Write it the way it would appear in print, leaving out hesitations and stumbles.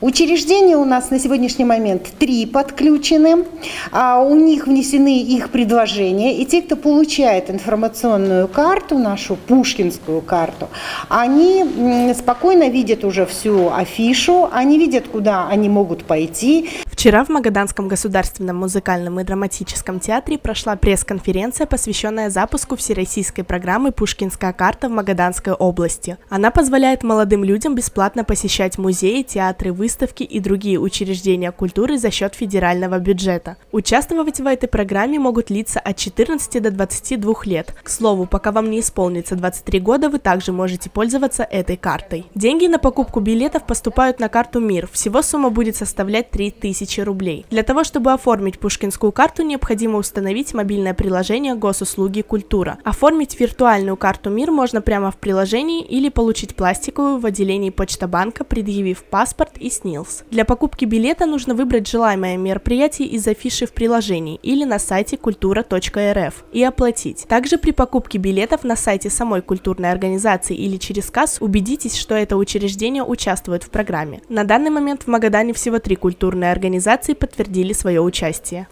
Учреждения у нас на сегодняшний момент 3 подключены, у них внесены их предложения, и те, кто получает информационную карту, нашу Пушкинскую карту, они спокойно видят уже всю афишу, они видят, куда они могут пойти. Вчера в Магаданском государственном музыкальном и драматическом театре прошла пресс-конференция, посвященная запуску всероссийской программы «Пушкинская карта» в Магаданской области. Она позволяет молодым людям бесплатно посещать музеи, театры, выставки и другие учреждения культуры за счет федерального бюджета. Участвовать в этой программе могут лица от 14 до 22 лет. К слову, пока вам не исполнится 23 года, вы также можете пользоваться этой картой. Деньги на покупку билетов поступают на карту «Мир». Всего сумма будет составлять 3000 рублей. Для того, чтобы оформить Пушкинскую карту, необходимо установить мобильное приложение «Госуслуги Культура». Оформить виртуальную карту «Мир» можно прямо в приложении или получить пластиковую в отделении Почтобанка, предъявив паспорт и СНИЛС. Для покупки билета нужно выбрать желаемое мероприятие из афиши в приложении или на сайте культура.рф и оплатить. Также при покупке билетов на сайте самой культурной организации или через КАС убедитесь, что это учреждение участвует в программе. На данный момент в Магадане всего 3 культурные организации подтвердили свое участие.